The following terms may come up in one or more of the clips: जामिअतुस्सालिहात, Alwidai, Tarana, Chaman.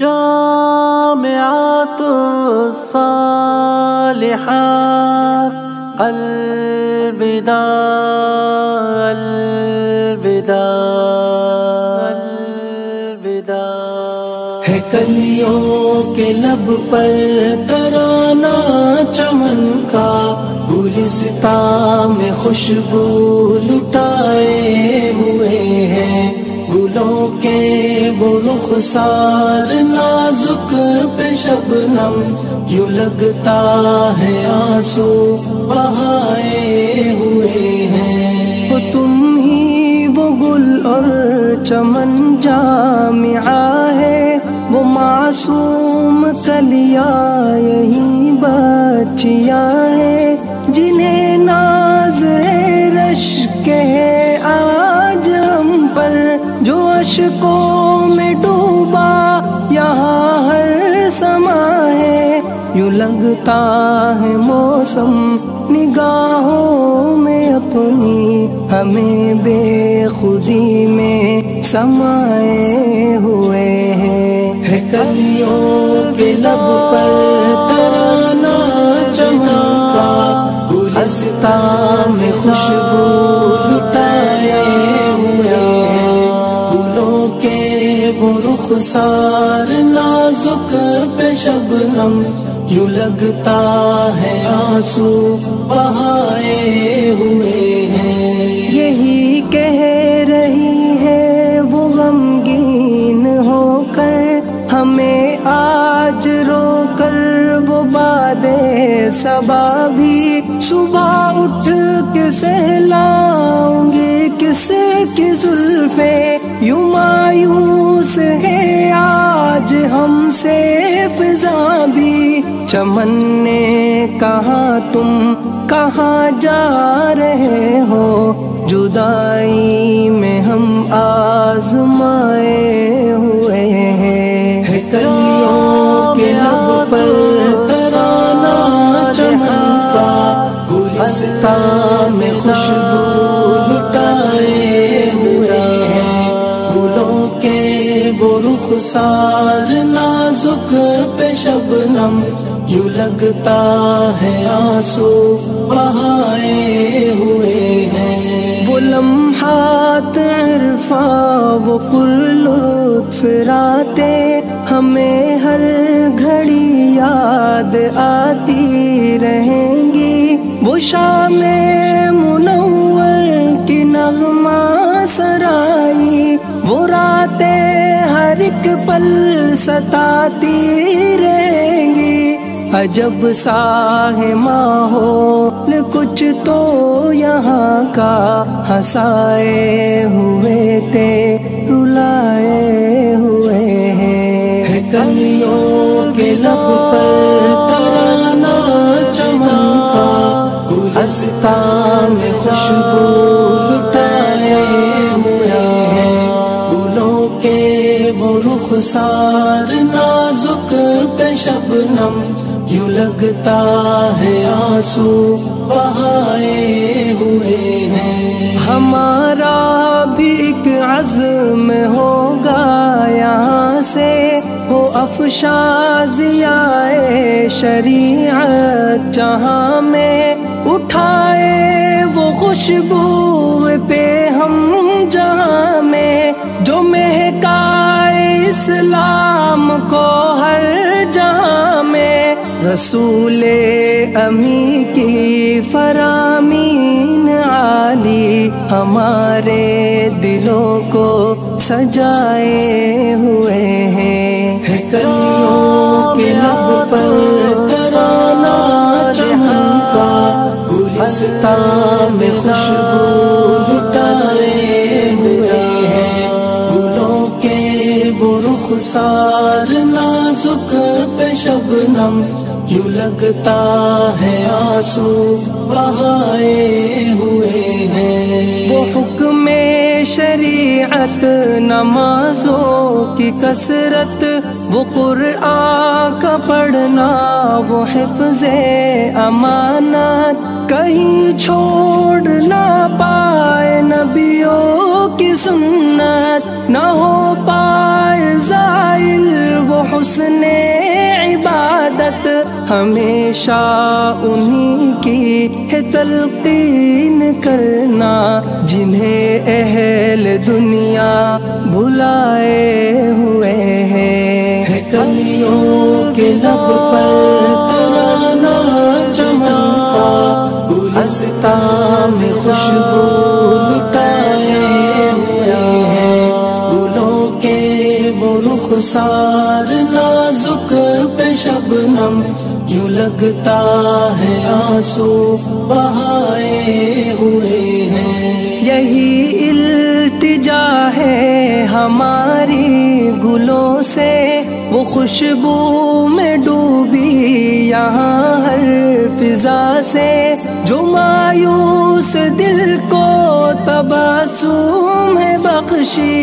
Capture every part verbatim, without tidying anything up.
जामिअतुस्सालिहात अलविदा अलविदा अलविदा। है कलियों के लब पर तराना चमन का, गुलिस्ता में खुशबू लुटाए हुए हैं। गुलों के वो रुखसार नाजुक पे शबनम, यूं लगता है आंसू बहाए हुए हैं। तो तुम ही वो गुल और चमन जामिया है, वो मासूम कलिया यही बच्चिया है, जिन्हें नाज रश के आज हम पर, जो अशकों में डूबा यहाँ हर समा है। यूं लगता है मौसम निगाहों में अपनी, हमें बेखुदी में समाए हुए हैं। है कलियों के लब पर तराना चमन का, गुलस्ता में खुशबू लुटाए हुए हैं। वो रुखसार नाजुक पे शबनम, यूं लगता है आंसू बहाए हुए हैं। यही कह रही है वो गमगीन होकर हमें आज, रोकर वो बादे सबा भी सुबह उठ किसे लाऊंगी किसे की जुल्फे। यूं मायूस है आज हमसे फिजा भी, चमन ने कहा तुम कहाँ जा रहे हो, जुदाई में हम आजमाए हुए हैं। है कलियों के लब पर तराना चमन का, गुलस्ता में खुशबू लुटाए हुए हैं। गुलों के वो रुखसार नाजुक पे शबनम, यूं लगता है आंसू बहाए हुए हैं। वो लम्हात इरफा वो पुरलुत्फ राते हमें हर घड़ी याद आती रहेंगी। वो शामे मुनव्वर की नगमा सराई, वो रातें हर एक पल सताती रहेंगी। अजब सा है माहौल कुछ तो यहाँ का, हंसाए हुए थे रुलाए हुए हैं। है कलियों के लब पर तराना चमन का, गुलस्ता में खुशबू लुटाए हुए हैं। गुलों के वो रुखसार नाजुक पे शबनम, यूं लगता है आंसू बहाए हुए हैं। हमारा भी एक अज़्म होगा यहाँ से, हो अफशा ज़ियाए शरीयत जहाँ में, उठाए वो खुशबू पे हम जहाँ में, जो महका इस्लाम को हर जहाँ में। रसूले अमी की फरामीन आली हमारे दिलों को सजाए हुए हैं। है कलियों के लब पर तराना चमन का, गुलस्ता में खुशबू लुटाए हुए हैं। गुलों के वो रुखसार नाजुक पे शबनम, यूं लगता है आंसू बहाए हुए हैं। वो हुक्मे शरीयत नमाजों की कसरत, वो कुरान का पढ़ना, वो हिफ्ज़े अमानत, कहीं छोड़ ना पाए नबियों की सुन्नत, ना हो पाए जाइल वो उसने इबादत हमेशा उन्हीं की है तलकीन करना, जिन्हें अहल दुनिया भुलाए हुए हैं। है कलियों के लब पर तराना चमन का, गुलस्ता में खुशबू लुटाए हुए हैं। गुलों के वो रुखसार नाजुक शबनम, यूं लगता है आंसू बहाए हुए हैं। यही इल्तिजा है हमारी गुलों से, वो खुशबू में डूबी यहाँ हर फिजा से। जो मायूस दिल को तबासुम है बख्शी,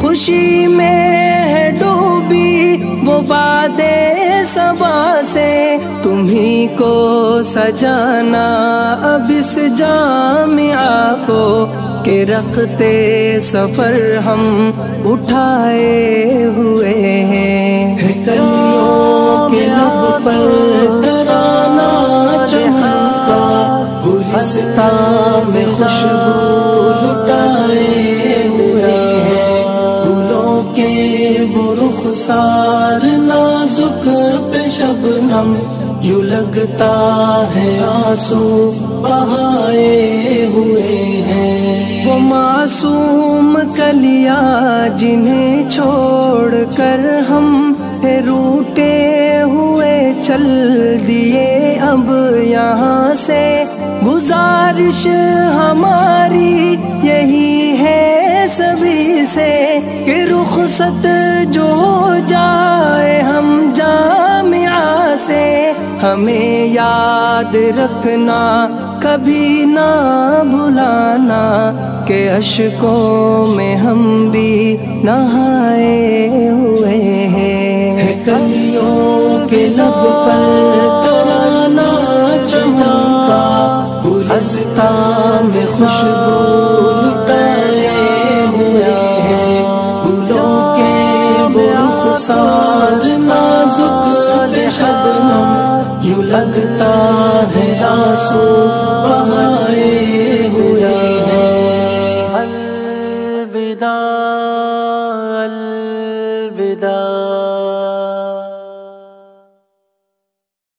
खुशी में है डूबी वो बादे सबा से। तुम्ही को सजाना अब इस जामिया को, के रखते सफर हम उठाए हुए हैं। है कलियों के लब पर तराना चमन का, गुलस्ता में खुशबू लुटाए हुए हैं। गुलों के वो रुखसार नाजुक शबनम, यूं लगता है आंसू बहाए हुए हैं। वो मासूम कलिया जिन्हें छोड़ कर हम रूठे हुए चल दिए अब यहाँ से। गुजारिश हमारी यही है सभी से, कि रुखसत जो जाए हम जामिया से। हमें याद रखना कभी ना भुलाना, के अश्कों में हम भी नहाए हुए हैं। है कलियों के लब पर तराना चमन का, गुलस्ता में खुशबू लुटाए हुए हैं। गुलों के वो रुखसार नाजुक शबनम, यूं लगता है आंसू बहाए।